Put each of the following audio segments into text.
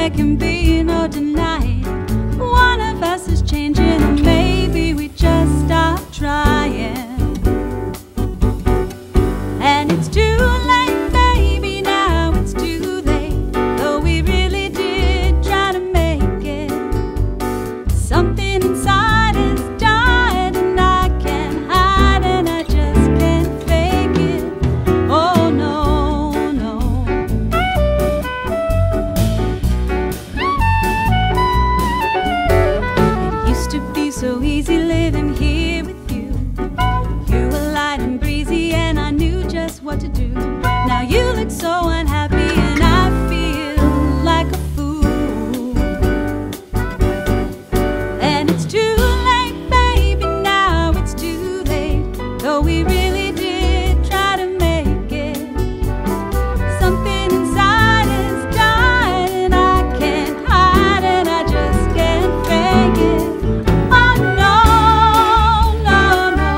there can be no denying one of us is changing, and maybe we just stop trying. And it's too late, baby, now it's too late, though we really did try to make it. Something inside is died, and I can't hide, and I just can't fake it. Oh no, no. It used to be so easy living here with you. You were light and breezy, and I knew what to do. Now you look so unhappy, and I feel like a fool. And it's too late, baby, now it's too late, though we really did try to make it. Something inside is dying, and I can't hide, and I just can't fake it. Oh no, no, no.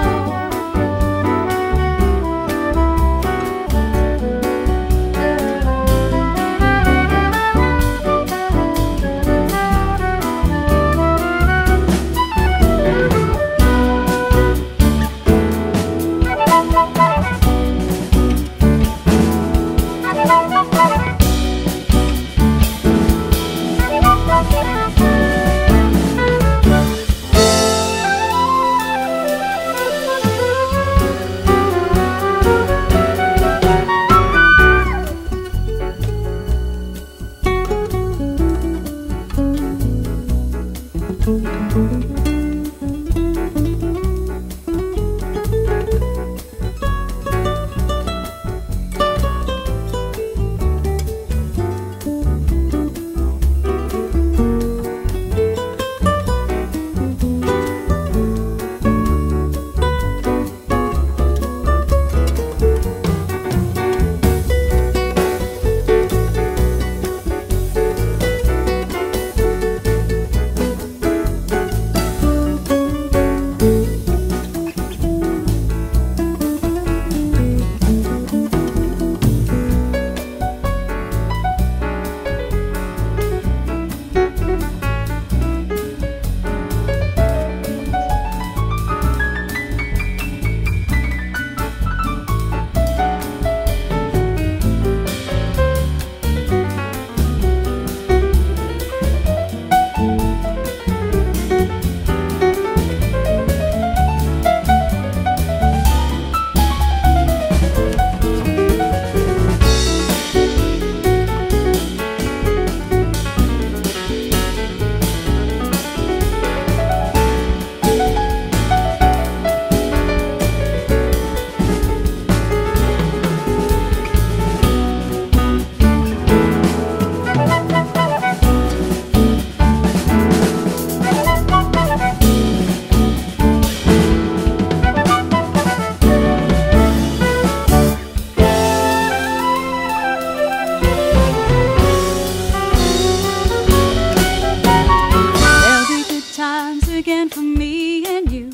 Again for me and you,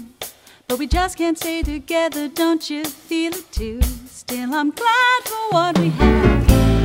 but we just can't stay together, don't you feel it too? Still I'm glad for what we have.